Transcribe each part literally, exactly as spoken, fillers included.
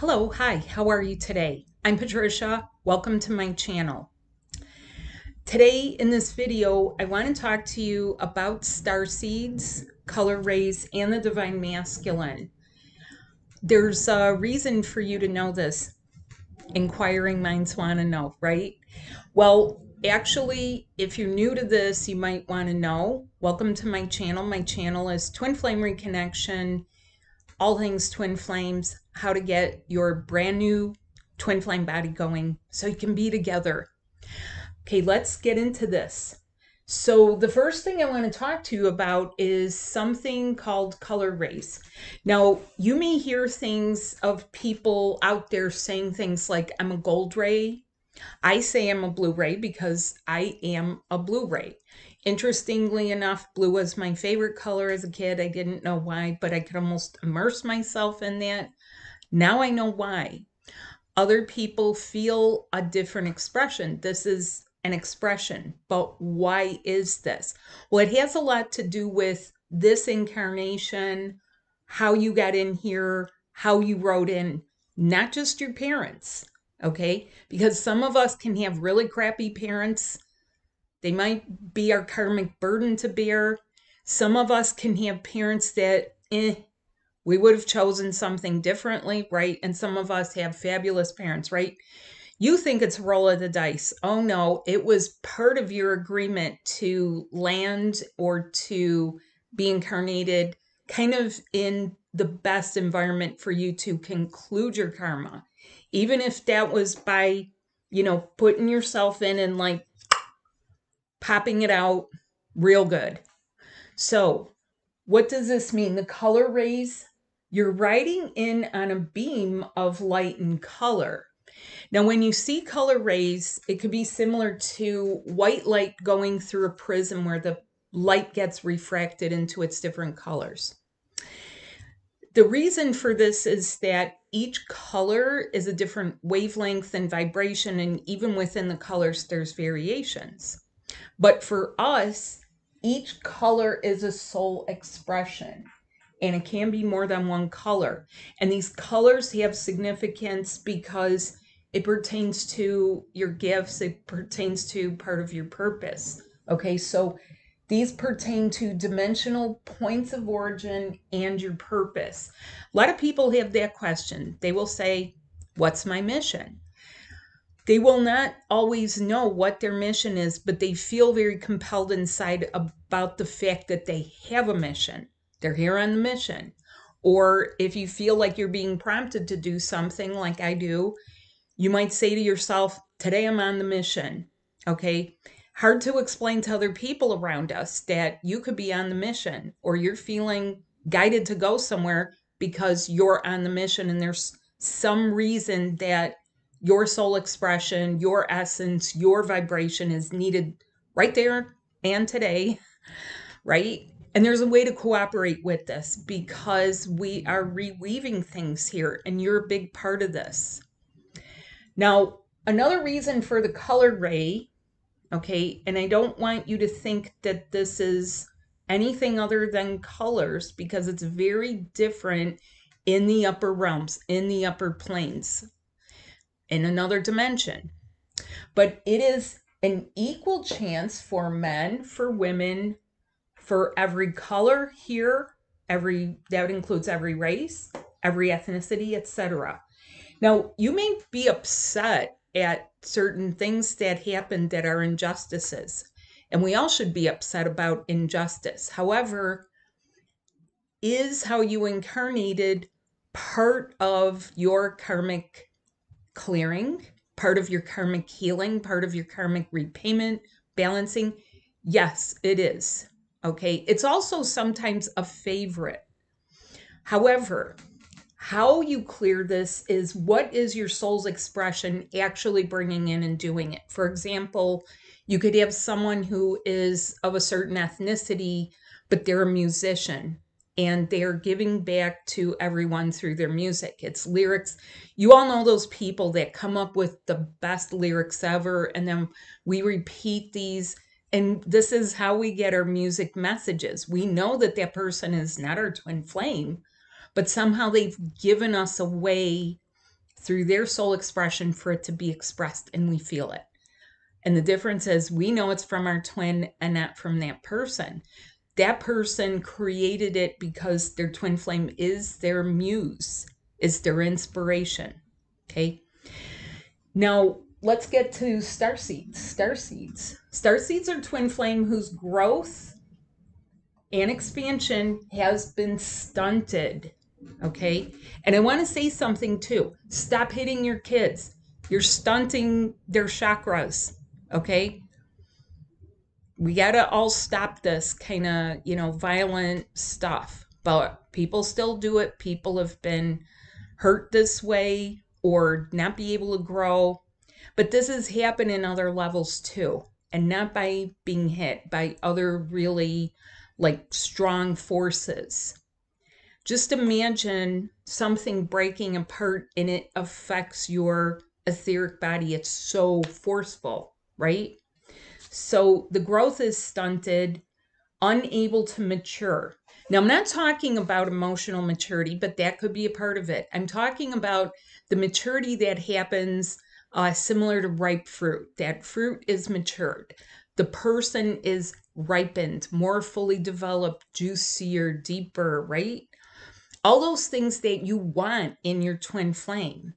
Hello, hi, how are you today? I'm Patricia. Welcome to my channel. Today in this video, I want to talk to you about star seeds, color rays, and the divine masculine. There's a reason for you to know this. Inquiring minds want to know, right? Well, actually, if you're new to this, you might want to know. Welcome to my channel. My channel is Twin Flame Reconnection. All things twin flames, how to get your brand new twin flame body going so you can be together. Okay, let's get into this. So the first thing I want to talk to you about is something called color rays. Now, you may hear things of people out there saying things like, I'm a gold ray. I say I'm a blue ray because I am a blue ray. Interestingly enough, blue was my favorite color as a kid. I didn't know why, but I could almost immerse myself in that. Now I know why. Other people feel a different expression. This is an expression, but why is this? Well, it has a lot to do with this incarnation, how you got in here, how you rode in, not just your parents, okay? Because some of us can have really crappy parents. They might be our karmic burden to bear. Some of us can have parents that, eh, we would have chosen something differently, right? And some of us have fabulous parents, right? You think it's a roll of the dice. Oh no, it was part of your agreement to land or to be incarnated kind of in the best environment for you to conclude your karma. Even if that was by, you know, putting yourself in and like, popping it out real good. So what does this mean? The color rays, you're riding in on a beam of light and color. Now, when you see color rays, it could be similar to white light going through a prism where the light gets refracted into its different colors. The reason for this is that each color is a different wavelength and vibration, and even within the colors, there's variations. But for us, each color is a soul expression, and it can be more than one color. And these colors have significance because it pertains to your gifts, it pertains to part of your purpose. Okay, so these pertain to dimensional points of origin and your purpose. A lot of people have that question. They will say, what's my mission? They will not always know what their mission is, but they feel very compelled inside about the fact that they have a mission. They're here on the mission. Or if you feel like you're being prompted to do something like I do, you might say to yourself, today I'm on the mission. Okay. Hard to explain to other people around us that you could be on the mission, or you're feeling guided to go somewhere because you're on the mission and there's some reason that your soul expression, your essence, your vibration is needed right there and today, right? And there's a way to cooperate with this because we are reweaving things here and you're a big part of this. Now, another reason for the color ray, okay, and I don't want you to think that this is anything other than colors because it's very different in the upper realms, in the upper planes, in another dimension. But it is an equal chance for men, for women, for every color here, every that includes every race, every ethnicity, et cetera. Now, you may be upset at certain things that happen that are injustices, and we all should be upset about injustice. However, is how you incarnated part of your karmic clearing, part of your karmic healing, part of your karmic repayment, balancing? Yes, it is. Okay. It's also sometimes a favorite. However, how you clear this is what is your soul's expression actually bringing in and doing it. For example, you could have someone who is of a certain ethnicity, but they're a musician. And they're giving back to everyone through their music. It's lyrics. You all know those people that come up with the best lyrics ever. And then we repeat these. And this is how we get our music messages. We know that that person is not our twin flame, but somehow they've given us a way through their soul expression for it to be expressed, and we feel it. And the difference is we know it's from our twin and not from that person. That person created it because their twin flame is their muse, is their inspiration. Okay. Now let's get to starseeds. Starseeds. Starseeds are twin flame whose growth and expansion has been stunted. Okay. And I want to say something too. Stop hitting your kids. You're stunting their chakras. Okay. We got to all stop this kind of, you know, violent stuff, but people still do it. People have been hurt this way or not be able to grow, but this has happened in other levels too. And not by being hit by other really like strong forces. Just imagine something breaking apart and it affects your etheric body. It's so forceful, right? So the growth is stunted, unable to mature. Now, I'm not talking about emotional maturity, but that could be a part of it. I'm talking about the maturity that happens uh, similar to ripe fruit. That fruit is matured. The person is ripened, more fully developed, juicier, deeper, right? All those things that you want in your twin flame.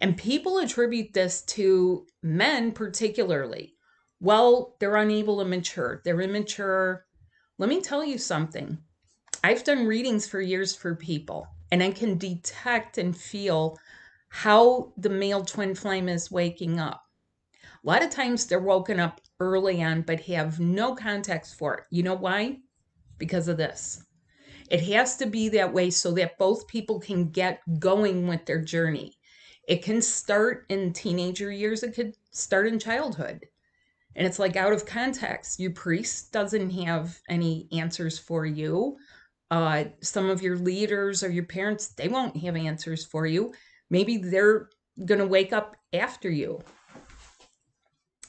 And people attribute this to men particularly. Well, they're unable to mature. They're immature. Let me tell you something. I've done readings for years for people, and I can detect and feel how the male twin flame is waking up. A lot of times they're woken up early on, but have no context for it. You know why? Because of this. It has to be that way so that both people can get going with their journey. It can start in teenager years. It could start in childhood. And it's like out of context. Your priest doesn't have any answers for you. Uh, some of your leaders or your parents, they won't have answers for you. Maybe they're going to wake up after you.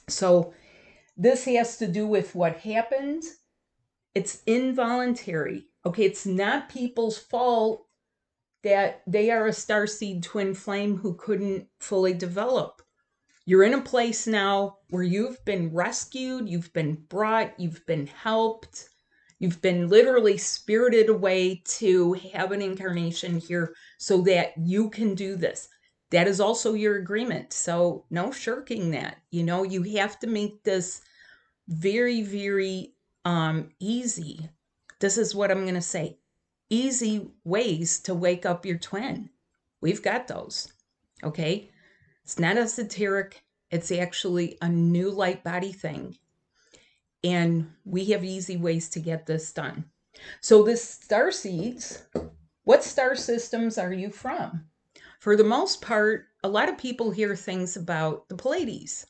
So this has to do with what happened. It's involuntary. Okay, it's not people's fault that they are a starseed twin flame who couldn't fully develop. You're in a place now where you've been rescued, you've been brought, you've been helped, you've been literally spirited away to have an incarnation here so that you can do this. That is also your agreement. So no shirking that. You know, you have to make this very, very um, easy. This is what I'm going to say. Easy ways to wake up your twin. We've got those. Okay. It's not esoteric. It's actually a new light body thing. And we have easy ways to get this done. So the starseeds, what star systems are you from? For the most part, a lot of people hear things about the Pleiades.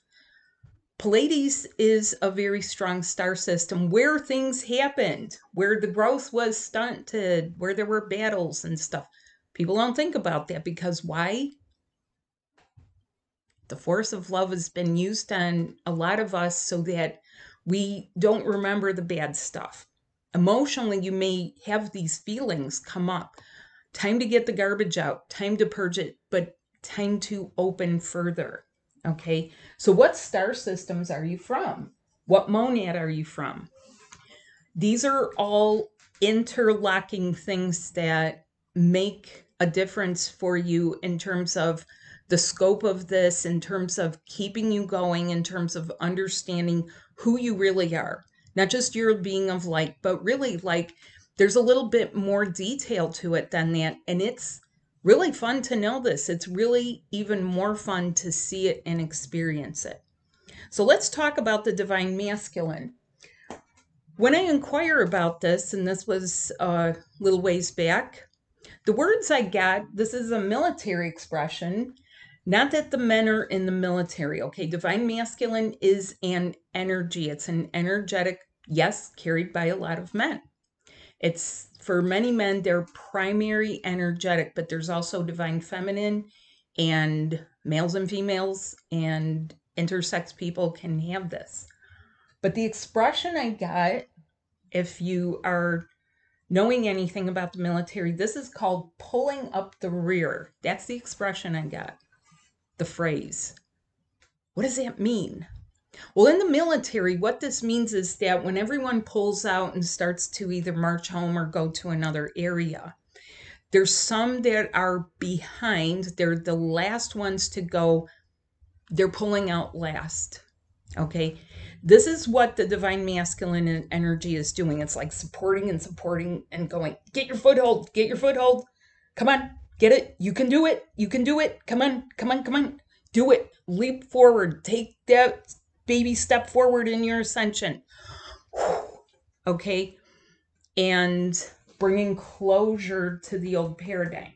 Pleiades is a very strong star system where things happened, where the growth was stunted, where there were battles and stuff. People don't think about that because why? The force of love has been used on a lot of us so that we don't remember the bad stuff. Emotionally, you may have these feelings come up. Time to get the garbage out, time to purge it, but time to open further. Okay, so what star systems are you from? What monad are you from? These are all interlocking things that make a difference for you in terms of the scope of this, in terms of keeping you going, in terms of understanding who you really are, not just your being of light, but really like there's a little bit more detail to it than that. And it's really fun to know this. It's really even more fun to see it and experience it. So let's talk about the divine masculine. When I inquire about this, and this was a little ways back, the words I got, this is a military expression. Not that the men are in the military, okay? Divine masculine is an energy. It's an energetic, yes, carried by a lot of men. It's, for many men, they're primary energetic, but there's also divine feminine, and males and females and intersex people can have this. But the expression I got, if you are knowing anything about the military, this is called pulling up the rear. That's the expression I got. the phrase. What does that mean? Well, in the military, what this means is that when everyone pulls out and starts to either march home or go to another area, there's some that are behind. They're the last ones to go. They're pulling out last. Okay. This is what the divine masculine energy is doing. It's like supporting and supporting and going, get your foothold, get your foothold. Come on, get it. You can do it. You can do it. Come on, come on, come on. Do it. Leap forward. Take that baby step forward in your ascension. Okay. And bringing closure to the old paradigm.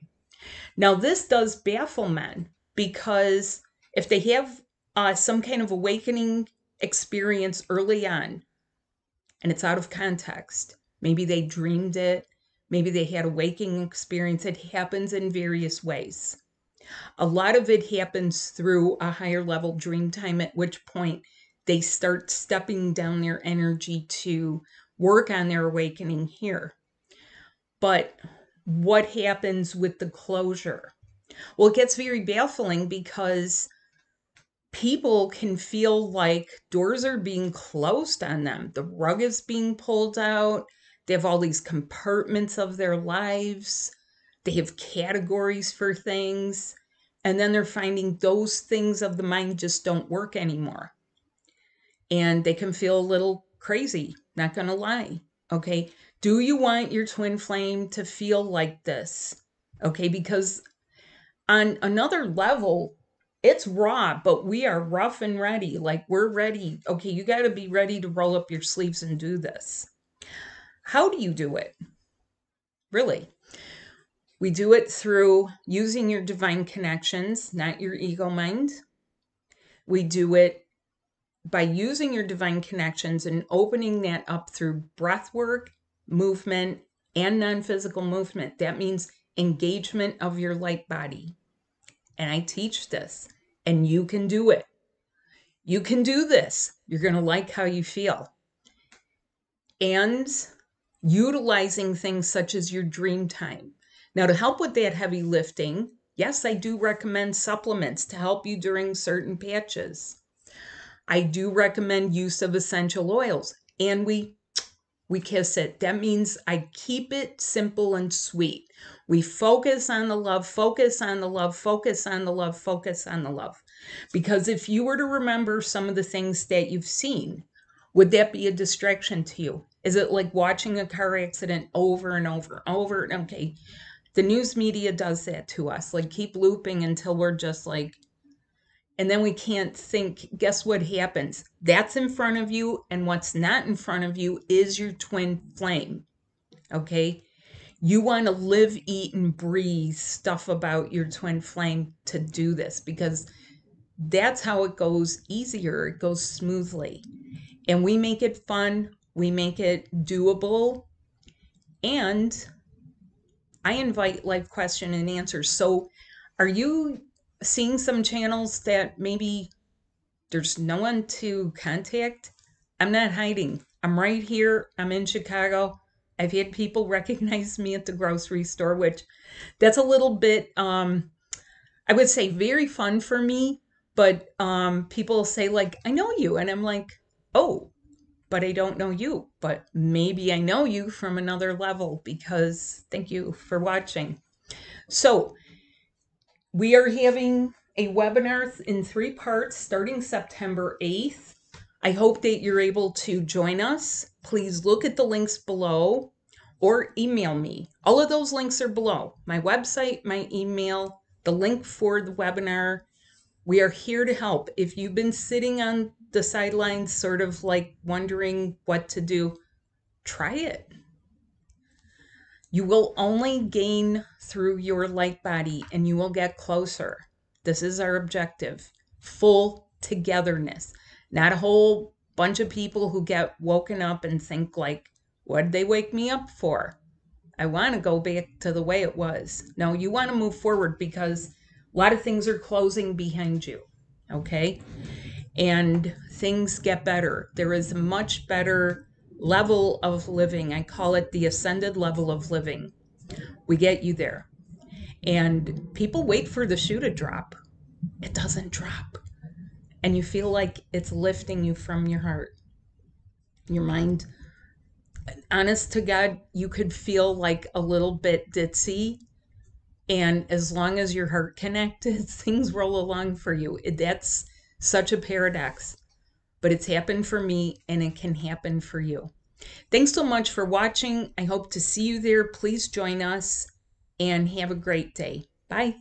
Now, this does baffle men, because if they have uh, some kind of awakening experience early on and it's out of context, maybe they dreamed it, maybe they had a waking experience, it happens in various ways. A lot of it happens through a higher level dream time, at which point they start stepping down their energy to work on their awakening here. But what happens with the closure? Well, it gets very baffling, because people can feel like doors are being closed on them. The rug is being pulled out. They have all these compartments of their lives. They have categories for things. And then they're finding those things of the mind just don't work anymore. And they can feel a little crazy, not going to lie. Okay. Do you want your twin flame to feel like this? Okay. Because on another level, it's raw, but we are rough and ready. Like, we're ready. Okay. You got to be ready to roll up your sleeves and do this. How do you do it? Really? We do it through using your divine connections, not your ego mind. We do it by using your divine connections and opening that up through breath work, movement, and non-physical movement. That means engagement of your light body. And I teach this, and you can do it. You can do this. You're going to like how you feel. And utilizing things such as your dream time. Now, to help with that heavy lifting, yes, I do recommend supplements to help you during certain patches. I do recommend use of essential oils, and we we kiss it. That means I keep it simple and sweet. We focus on the love, focus on the love, focus on the love, focus on the love. Because if you were to remember some of the things that you've seen, would that be a distraction to you? Is it like watching a car accident over and over and over? Okay. The news media does that to us, like keep looping until we're just like, and then we can't think. Guess what happens? That's in front of you, and what's not in front of you is your twin flame, okay? You want to live, eat, and breathe stuff about your twin flame to do this, because that's how it goes easier. It goes smoothly, and we make it fun. We make it doable, and I invite life question and answers. So are you seeing some channels that maybe there's no one to contact? I'm not hiding. I'm right here. I'm in Chicago. I've had people recognize me at the grocery store, which that's a little bit, um, I would say very fun for me, but um, people say like, I know you. And I'm like, oh, but I don't know you, but maybe I know you from another level, because thank you for watching. So we are having a webinar in three parts starting September eighth. I hope that you're able to join us. Please look at the links below or email me. All of those links are below. My website, my email, the link for the webinar. We are here to help. If you've been sitting on the sidelines, sort of like wondering what to do, try it. You will only gain through your light body, and you will get closer. This is our objective, full togetherness, not a whole bunch of people who get woken up and think like, what did they wake me up for? I want to go back to the way it was. No, you want to move forward, because a lot of things are closing behind you, okay? And things get better. There is a much better level of living. I call it the ascended level of living. We get you there. And people wait for the shoe to drop. it doesn't drop. And you feel like it's lifting you from your heart, your mind. Honest to God, you could feel like a little bit ditzy. And as long as your heart connected, things roll along for you. It, that's such a paradox. But it's happened for me, and it can happen for you. Thanks so much for watching. I hope to see you there. Please join us and have a great day. Bye.